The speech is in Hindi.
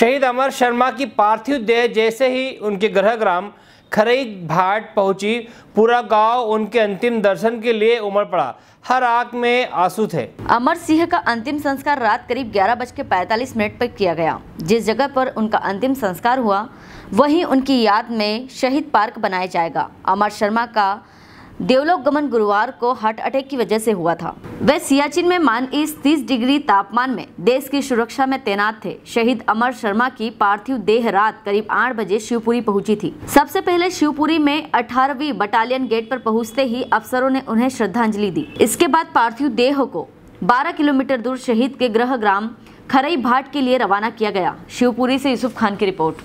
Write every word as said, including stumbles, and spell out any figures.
शहीद अमर शर्मा की पार्थिव देह जैसे ही उनके गृहग्राम खरई भाट पहुंची, पूरा गांव उनके अंतिम दर्शन के लिए उमड़ पड़ा। हर आंख में आंसू थे। अमर सिंह का अंतिम संस्कार रात करीब ग्यारह बज के पैंतालीस मिनट पर किया गया। जिस जगह पर उनका अंतिम संस्कार हुआ वहीं उनकी याद में शहीद पार्क बनाया जाएगा। अमर शर्मा का देवलोक गमन गुरुवार को हार्ट अटैक की वजह से हुआ था। वे सियाचिन में माइनस तीस डिग्री तापमान में देश की सुरक्षा में तैनात थे। शहीद अमर शर्मा की पार्थिव देह रात करीब आठ बजे शिवपुरी पहुंची थी। सबसे पहले शिवपुरी में अठारहवीं बटालियन गेट पर पहुंचते ही अफसरों ने उन्हें श्रद्धांजलि दी। इसके बाद पार्थिव देह को बारह किलोमीटर दूर शहीद के गृह ग्राम खरई भाट के लिए रवाना किया गया। शिवपुरी से यूसुफ खान की रिपोर्ट।